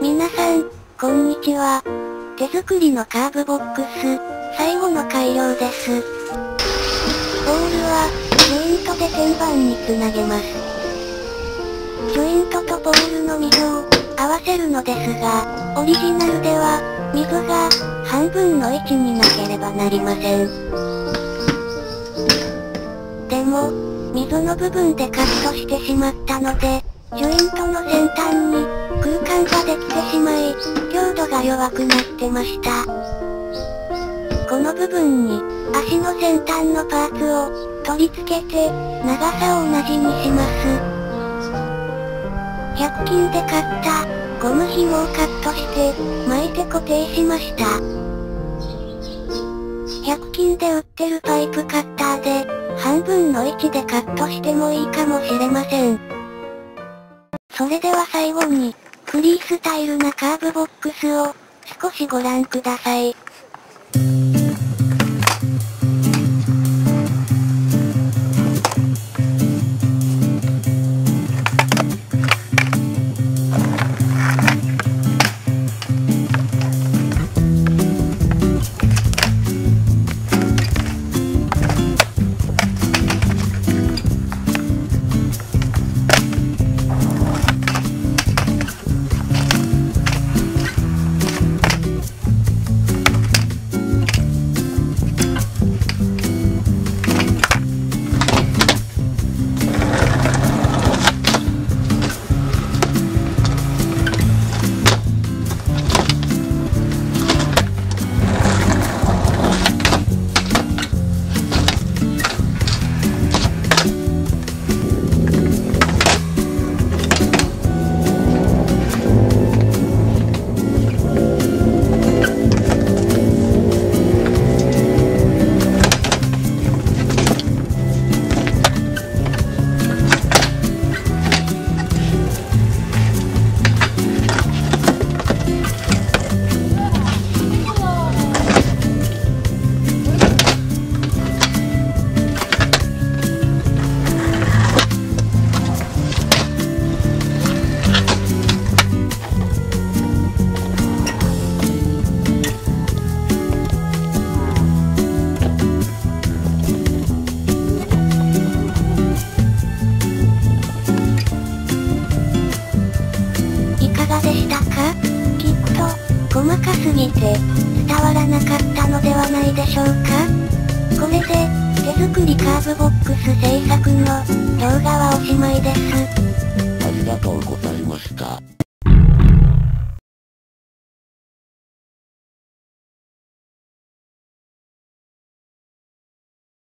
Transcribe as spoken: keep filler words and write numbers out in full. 皆さん、こんにちは。手作りのカーブボックス、最後の改良です。ボールは、ジョイントで天板につなげます。ジョイントとボールの溝を合わせるのですが、オリジナルでは、溝が半分の位置になければなりません。でも、溝の部分でカットしてしまったので、ジョイントの先端に空間ができてしまい、強度が弱くなってました。この部分に足の先端のパーツを取り付けて、長さを同じにします。ひゃく均で買ったゴム紐をカットして巻いて固定しました。ひゃく均で売ってるパイプカッターで半分の位置でカットしてもいいかもしれません。それでは最後に、フリースタイルなカーブボックスを少しご覧ください。細かすぎて伝わらなかったのではないでしょうか。これで手作りカーブボックス制作の動画はおしまいです。ありがとうございます。